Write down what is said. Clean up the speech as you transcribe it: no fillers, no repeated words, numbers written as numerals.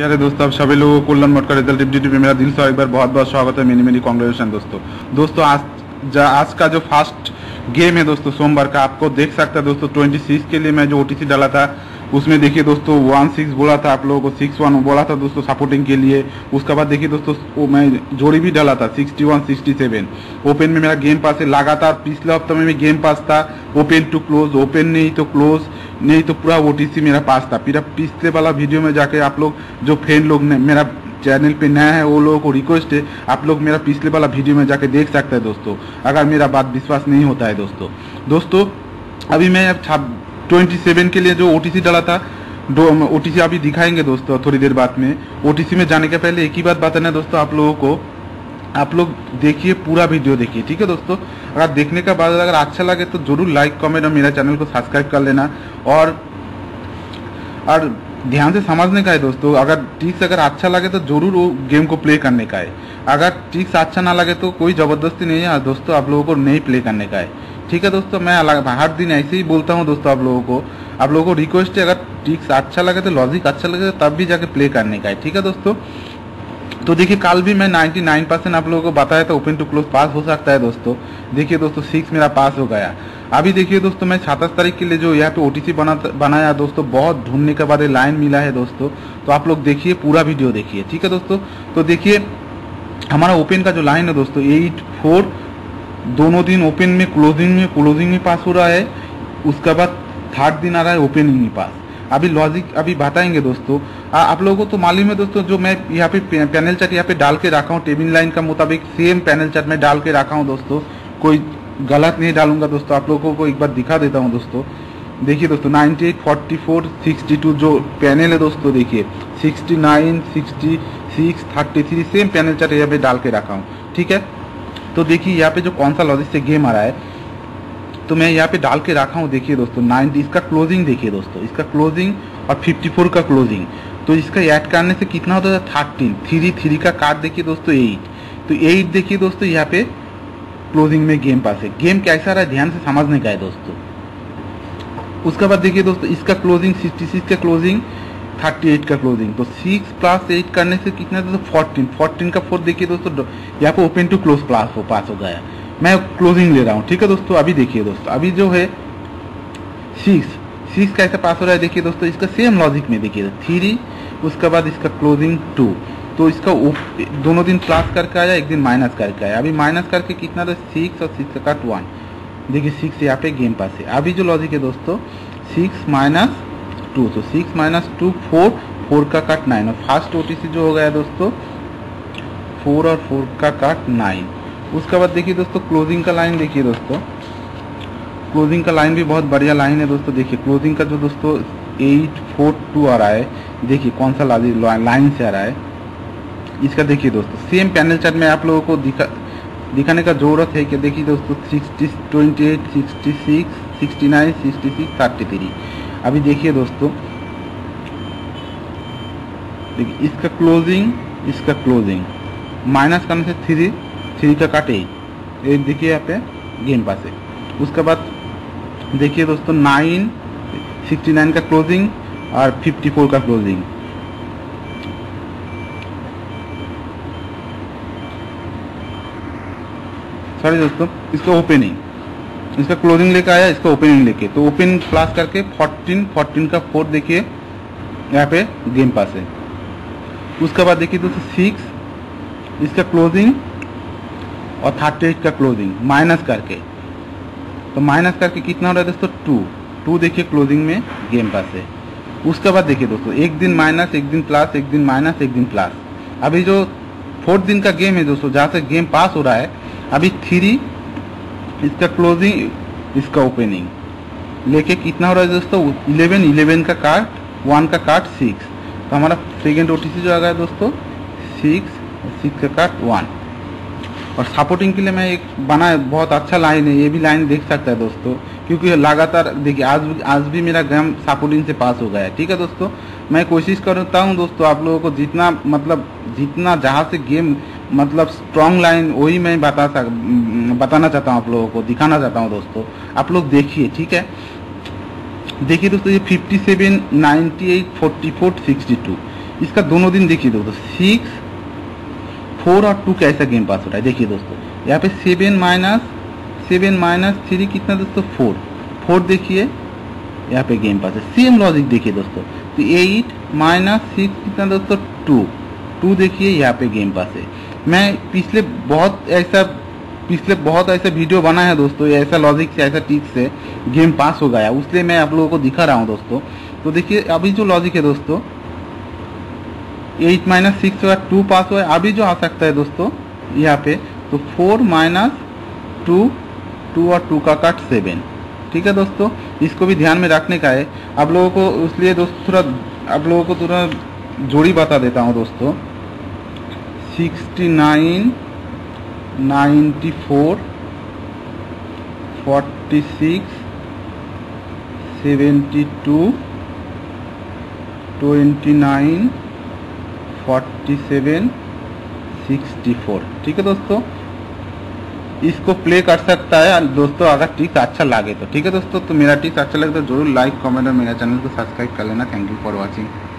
प्यारे दोस्तों, आप सभी लोगों को कुल्लन मोड का रिजल्ट टिप टीवी मेरा दिल से एक बार बहुत बहुत स्वागत है। मेनी मेनी कॉन्ग्रेचुलेशन दोस्तों। आज का जो फास्ट गेम है दोस्तों सोमवार का, आपको देख सकते हैं दोस्तों 26 के लिए मैं जो OTC डाला था उसमें देखिए दोस्तों 16 बोला था, आप लोगों को 61 बोला था दोस्तों सपोर्टिंग के लिए। उसके बाद देखिए दोस्तों वो मैं जोड़ी भी डाला था 61, 67 ओपन में मेरा गेम पास है लगातार। पिछले हफ्ते में गेम पास था ओपन टू क्लोज, ओपन नहीं तो क्लोज, नहीं तो पूरा OTC मेरा पास था। फिर पिछले वाला वीडियो में जाके आप लोग जो फ्रेंड लोग ने मेरा चैनल पे नया है वो लोगों को रिक्वेस्ट है, आप लोग मेरा पिछले वाला वीडियो में जाके देख सकते हैं दोस्तों, अगर मेरा बात विश्वास नहीं होता है दोस्तों। अभी मैं 27 के लिए जो OTC डाला था, OTC अभी दिखाएंगे दोस्तों थोड़ी देर बाद में। OTC में जाने के पहले एक ही बात बताना है दोस्तों आप लोगों को, आप लोग देखिए पूरा वीडियो देखिए, ठीक है दोस्तों। अगर देखने के बाद अगर अच्छा लगे तो जरूर लाइक कमेंट और मेरा चैनल को सब्सक्राइब कर लेना। और ध्यान से समझने का है दोस्तों, अगर ट्रिक्स अगर अच्छा लगे तो जरूर वो गेम को प्ले करने का है। अगर ट्रिक्स अच्छा ना लगे तो कोई ज़बरदस्ती नहीं है दोस्तों, आप लोगों को नहीं प्ले करने का है, ठीक है दोस्तों। मैं हर दिन ऐसे ही बोलता हूँ दोस्तों आप लोगों को रिक्वेस्ट है, अगर ट्रिक्स अच्छा लगे तो लॉजिक अच्छा लगे तब भी जाके प्ले करने का है, ठीक है दोस्तों। तो देखिए कल भी मैं 99% आप लोगों को बताया था ओपन टू क्लोज पास हो सकता है दोस्तों। देखिए दोस्तों 6 मेरा पास हो गया। अभी देखिए दोस्तों मैं 27 तारीख के लिए जो यहाँ पे OTC बनाया दोस्तों, बहुत ढूंढने के बाद लाइन मिला है दोस्तों। तो आप लोग देखिए पूरा वीडियो देखिए, ठीक है दोस्तों। तो देखिए हमारा ओपन का जो लाइन है दोस्तों 8, 4 दोनों दिन ओपन में क्लोजिंग में पास हो रहा है। उसके बाद थर्ड दिन आ रहा है ओपनिंग में पास। अभी लॉजिक अभी बताएंगे दोस्तों। आप लोगों को तो मालूम है दोस्तों, जो मैं यहाँ पे पैनल चार्ट यहाँ पे डाल के रखा हूँ टेबल लाइन का मुताबिक सेम पैनल चार्ट में डाल के रखा हूँ दोस्तों, कोई गलत नहीं डालूंगा दोस्तों। आप लोगों को एक बार दिखा देता हूँ दोस्तों। देखिए दोस्तों 98, 44, 62 जो पैनल है दोस्तों, देखिए 69, 66, 33 सेम पैनल चार्ट यहाँ पे डाल के रखा हूँ, ठीक है। तो देखिए यहाँ पे जो कौन सा लॉजिक से गेम आ रहा है तो मैं यहाँ पे डाल के रखा हूँ। देखिए दोस्तों 90 इसका क्लोजिंग, देखिए दोस्तों इसका क्लोजिंग और 54 का क्लोजिंग। तो इसका ऐड करने से कितना होता है 13, 3, 3 का काट देखिए दोस्तों 8। तो 8 देखिए दोस्तों यहाँ पे क्लोजिंग में गेम पास है। गेम कैसा रहा है ध्यान से समझने का है दोस्तों। उसके बाद देखिए दोस्तों इसका क्लोजिंग 66 का क्लोजिंग, 38 का क्लोजिंग। तो 6 + 8 करने से कितना दोस्तों 14 का 4 देखिए दोस्तों यहाँ पे ओपन टू क्लोज पास हो गया। मैं क्लोजिंग ले रहा हूँ, ठीक है दोस्तों। अभी देखिए दोस्तों अभी जो है 6 कैसे पास हो रहा है देखिए दोस्तों। इसका सेम लॉजिक में देखिए 3, उसके बाद इसका क्लोजिंग 2। तो इसका दोनों दिन प्लस करके आया, एक दिन माइनस करके आया। अभी माइनस करके कितना था 6 और 6 का 1, देखिए 6 यहाँ पे गेम पास है। अभी जो लॉजिक है दोस्तों 6 - 2, तो 6 - 2 4 का काट 9। और फर्स्ट OTC जो हो गया दोस्तों 4 और 4 का काट 9। उसके बाद देखिए दोस्तों क्लोजिंग का लाइन, देखिए दोस्तों क्लोजिंग का लाइन भी बहुत बढ़िया लाइन है दोस्तों। देखिए क्लोजिंग का जो दोस्तों 8, 4, 2 आ रहा है, देखिए कौन सा लाइन से आ रहा है इसका। देखिए दोस्तों सेम पैनल चार्ट में आप लोगों को दिखाने का जरूरत है कि देखिए दोस्तों 60, 28, 66, 69, 66, 33। अभी देखिए दोस्तों देखिए इसका क्लोजिंग माइनस करने से 3, 3 का काट 8, देखिए यहाँ पे गेम पास है। उसके बाद देखिए दोस्तों 9, 69 का क्लोजिंग और 54 का क्लोजिंग। सॉरी दोस्तों इसका ओपनिंग, इसका क्लोजिंग लेके आया, इसका ओपनिंग लेके। तो ओपन प्लस करके 14 का 4 देखिए यहाँ पे गेम पास है। उसके बाद देखिए दोस्तों 6 इसका क्लोजिंग और 38 का क्लोजिंग माइनस करके। तो माइनस करके कितना हो रहा है दोस्तों 2, 2 देखिए क्लोजिंग में गेम पास है। उसके बाद देखिए दोस्तों एक दिन माइनस, एक दिन प्लस, एक दिन माइनस, एक दिन प्लस। अभी जो 4th दिन का गेम है दोस्तों जहाँ से गेम पास हो रहा है, अभी 3 इसका क्लोजिंग इसका ओपनिंग लेके कितना हो रहा है दोस्तों 11, 11 का काट 1 का काट 6। तो हमारा सेकेंड OTC जो आ गया दोस्तों 6, 6 का काट 1। और सपोर्टिंग के लिए मैं एक बनाया बहुत अच्छा लाइन है, ये भी लाइन देख सकता है दोस्तों, क्योंकि लगातार देखिए आज भी मेरा गेम सपोर्टिंग से पास हो गया है, ठीक है दोस्तों। मैं कोशिश करता हूँ दोस्तों आप लोगों को जितना जहाँ से गेम स्ट्रॉन्ग लाइन वही मैं बताना चाहता हूँ, आप लोगों को दिखाना चाहता हूँ दोस्तों। आप लोग देखिए, ठीक है। देखिए दोस्तों ये 57, 98, 44, 62 इसका दोनों दिन देखिए दोस्तों, 6, 4 और 2 कैसा गेम पास हो रहा है। देखिए दोस्तों यहाँ पे 7 माइनस 3 कितना दोस्तों 4 देखिए यहाँ पे गेम पास है। सेम लॉजिक देखिए दोस्तों, तो 8 माइनस 6 कितना दोस्तों 2 देखिए यहाँ पे गेम पास है। मैं पिछले बहुत ऐसा वीडियो बना है दोस्तों, ऐसा लॉजिक से ऐसा टिक से गेम पास हो गया, उसलिए मैं आप लोगों को दिखा रहा हूँ दोस्तों। तो देखिए अभी जो लॉजिक है दोस्तों 8 माइनस 6 हुआ 2 पास हुआ, अभी जो आ सकता है दोस्तों यहाँ पे तो 4 माइनस 2, 2 और 2 का कट 7। ठीक है दोस्तों, इसको भी ध्यान में रखने का है आप लोगों को, इसलिए दोस्तों थोड़ा आप लोगों को थोड़ा जोड़ी बता देता हूँ दोस्तों। 64, 94, 46, 72, 29, 47, 64। ठीक है दोस्तों, इसको प्ले कर सकता है दोस्तों अगर ट्रिक्स अच्छा लगे तो। ठीक है दोस्तों, तो मेरा ट्रिक्स अच्छा लगे तो जरूर लाइक, कमेंट और मेरा चैनल को सब्सक्राइब कर लेना। Thank you for watching.